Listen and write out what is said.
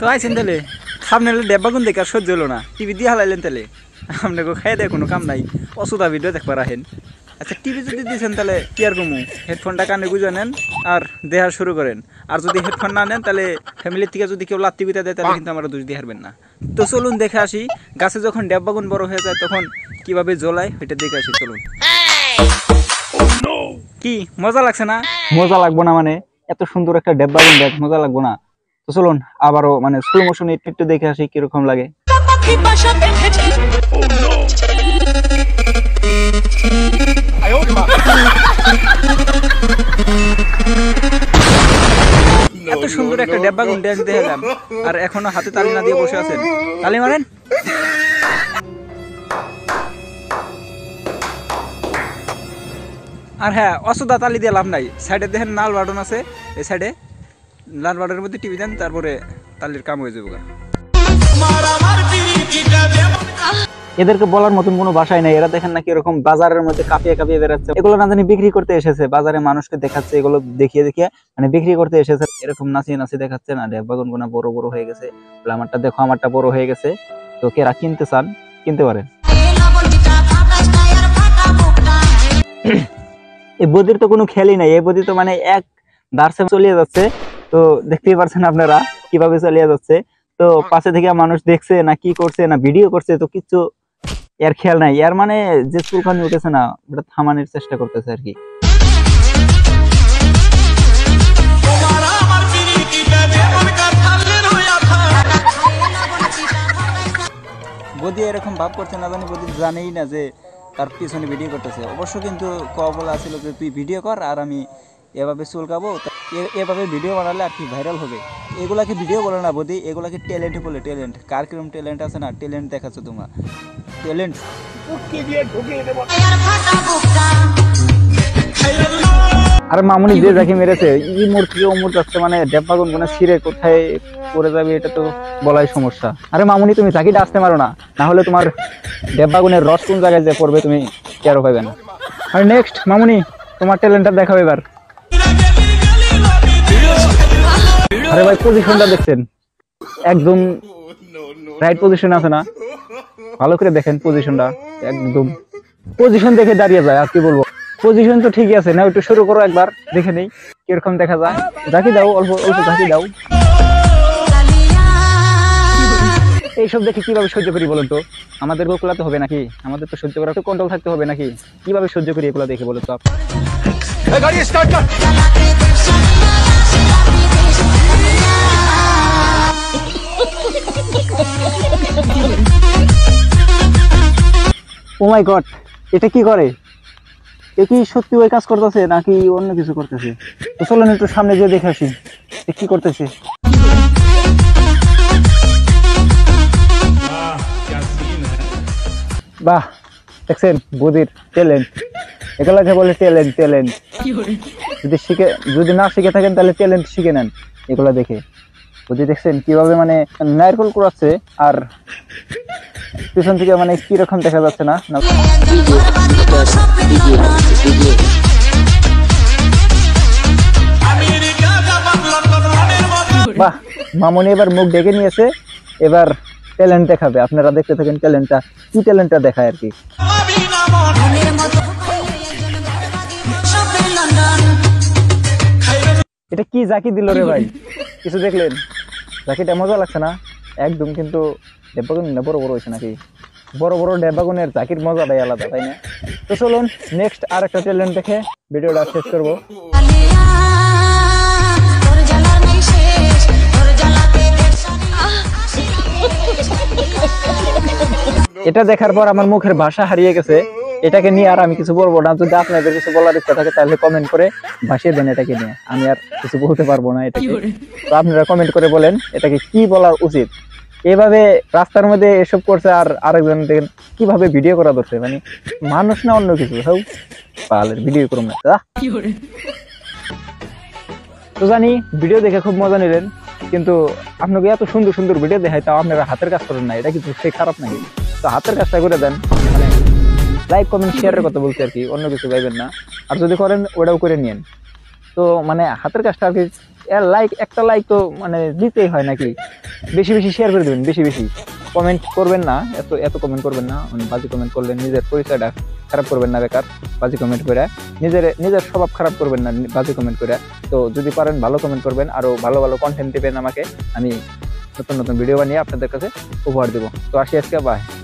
তো আইছেন তাহলে সামনে ডেব্বা গুণ দেখে আর সহ্য হলো না, টিভি দিয়ে হালাইলেন। তাহলে আপনাকে খাই দেয় কোনো কাম নাই, অসুধা ভিডিও দেখবার আহেন। আচ্ছা, টিভি যদি দিয়েছেন তাহলে কি আর কমু, হেডফোনটা কানে গুঁজে নেন আর দেহার শুরু করেন। আর যদি হেডফোন না নেন তাহলে ফ্যামিলির থেকে যদি কেউ লাত্তি বিতা দেয় তাহলে কিন্তু আমরা দোষ দিয়ে হারবেন না। তো চলুন দেখে আসি গাছে যখন ডেব্বা গুণ বড় হয়ে যায় তখন কীভাবে জ্বলায়, ওইটা দেখে আসি। চলুন। কি মজা লাগছে না? মজা লাগবো না মানে, এত সুন্দর একটা ডেব্বা গুণ দেখ মজা লাগবো না? তো চলুন আবারও মানে স্লো মোশনে একটু দেখে আসি কিরকম লাগে। এত সুন্দর একটা ডেব্বা গুণ ড্যান্স দেখে গেলাম আর এখনো হাতে তালি না দিয়ে বসে আছেন। তালি মারেন। আর হ্যাঁ, অসুধা তালি দিয়ে লাভ নাই, সাইডে দেখেন লাল বাটন আছে, এই সাইডে লাল বাটনের মধ্যে টিপে দেন, তারপরে তালির কাম হয়ে যাবে। এদেরকে বলার মতন কোনো ভাষাই নাই, এরা দেখেন না কি এরকম বাজারের মধ্যে কাঁপিয়ে কাঁপিয়ে বেড়াচ্ছে। এগুলো না জানি বিক্রি করতে এসেছে, বাজারে মানুষকে দেখাচ্ছে, এগুলো দেখিয়ে দেখিয়ে মানে বিক্রি করতে এসেছে। এরকম নাচিয়ে নাচিয়ে দেখাচ্ছে না ডেব্বা গুণ গোনা বড় বড় হয়ে গেছে, আমারটা দেখো আমারটা বড় হয়ে গেছে। তো এরা কিনতে চান কিনতে পারেন। এই বদির তো কোনো খেয়ালই নাই, এই বদি তো মানে এক দার্সে চলিয়ে যাচ্ছে। তো দেখতেই পারছেন আপনারা কিভাবে চলিয়ে যাচ্ছে। তো পাশে থেকে মানুষ দেখছে না কি করছে না ভিডিও করছে, তো কিছু এর খেয়াল নাই। এর মানে যে চুলখানি উঠেছে না ওটা থামানোর চেষ্টা করতেছে আর কি। বদি এরকম ভাব করছে না জানি বদি জানেই না যে তার পিছনে ভিডিও করতেছে। অবশ্য কিন্তু বলা ছিল যে তুই ভিডিও কর আর আমি এভাবে চুলকাবো, এভাবে ভিডিও বানালে আর কি ভাইরাল হবে। এগুলাকে ভিডিও বলে না বদি, এগুলাকে ট্যালেন্ট বলে। ট্যালেন্ট কার কিরকম ট্যালেন্ট আছে না, ট্যালেন্ট দেখাচ্ছ তোমরা, ট্যালেন্ট আর মামুনি যে যাকে মেরেছে ই মূর্তি ও মূর্তি যাচ্ছে মানে ডেব্বা গুণ গোনা ছিঁড়ে কোথায় পড়ে যাবে এটা তো বলাই সমস্যা। আরে মামুনি তুমি তাকে ডাকতে পারো না, না হলে তোমার ডেব্বা গুণের রস কোন জায়গায় যে পড়বে তুমি কেয়ারও পাবে না। আর নেক্সট মামুনি তোমার ট্যালেন্টটা দেখাবে এবার। আরে ভাই পজিশনটা দেখছেন, একদম রাইট পজিশন আছে না, ভালো করে দেখেন পজিশনটা, একদম পজিশন দেখে দাঁড়িয়ে যায়। আর কি বলবো, পজিশন তো ঠিকই আছে না? একটু শুরু করো, একবার দেখে নেই কিরকম দেখা যায়। ঝাঁকি দাও, অল্প অল্প ঝাঁকি দাও। এইসব দেখে কিভাবে সহ্য করি বলুন তো? আমাদের গোলাতে হবে নাকি? আমাদের তো সহ্য করা তো কন্ট্রোল থাকতে হবে নাকি? কিভাবে সহ্য করি এগুলো দেখে বলুন তো? ও মাই গড, এটা কি করে? এ কি সত্যি ওই কাজ করতেছে নাকি অন্য কিছু করতেছে? তো চলেন একটু সামনে গিয়ে দেখে আসি কি করতেছে। বাহ, দেখছেন বদির ট্যালেন্ট, এগুলাকে বলে ট্যালেন্ট। ট্যালেন্ট যদি না শিখে থাকেন তাহলে ট্যালেন্ট শিখে নেন এগুলা দেখে। বদি দেখছেন কিভাবে মানে নারকল কুড়াচ্ছে আর পিছন থেকে মানে কিরকম দেখা যাচ্ছে না? বাহ, মামনি এবার মুখ ডেকে নিয়েছে, এবার ট্যালেন্ট দেখাবে। আপনারা দেখতে থাকেন ট্যালেন্টটা কি, ট্যালেন্টটা দেখায় আর কি। এটা কি জাকি দিল রে ভাই, কিছু দেখলেন? জাকিটা মজা লাগছে না একদম, কিন্তু ডেব্বা গুণ বড় বড় হয়েছে নাকি? বড় বড় ডেব্বা গুণের জাকির মজাটাই আলাদা, তাই না? তো চলুন নেক্সট আর একটা ট্যালেন্ট দেখে ভিডিওটা শেষ করবো। এটা দেখার পর আমার মুখের ভাষা হারিয়ে গেছে, এটাকে নিয়ে আর আমি কিছু বলবো না। যদি আপনাদের কিছু বলার ইচ্ছা থাকে তাহলে কমেন্ট করে ভাসিয়ে দেন এটাকে নিয়ে, আমি আর কিছু বলতে পারবো না এটাকে। তো আপনারা কমেন্ট করে বলেন এটাকে কি বলার উচিত। এভাবে রাস্তার মধ্যে এসব করছে আর আরেকজন দেখেন কিভাবে ভিডিও করা ধরছে, মানে মানুষ না অন্য কিছু হোক, পালের ভিডিও করুন না। তো জানি ভিডিও দেখে খুব মজা নিলেন, কিন্তু আপনাকে এত সুন্দর সুন্দর ভিডিও দেখায় তাও আপনারা হাতের কাজ করেন না, এটা কিন্তু সে খারাপ নাকি? তো হাতের কাজটা করে দেন, মানে লাইক কমেন্ট শেয়ারের কথা বলছি আর কি, অন্য কিছু ভাবেন না। আর যদি করেন ওটাও করে নিন, তো মানে হাতের কাজটা আর কি এর লাইক একটা লাইক তো মানে দিতেই হয় নাকি। বেশি বেশি শেয়ার করে দেবেন, বেশি বেশি কমেন্ট করবেন না, এত এত কমেন্ট করবেন না, বাজে কমেন্ট করলে নিজের পরিচয়টা খারাপ করবেন না বেকার বাজে কমেন্ট করে, নিজের স্বভাব খারাপ করবেন না বাজে কমেন্ট করে। তো যদি পারেন ভালো কমেন্ট করবেন, আরও ভালো ভালো কন্টেন্ট দেবেন আমাকে, আমি নতুন নতুন ভিডিও বানিয়ে আপনাদের কাছে উপহার দেবো। তো আসি আজকে, বাই।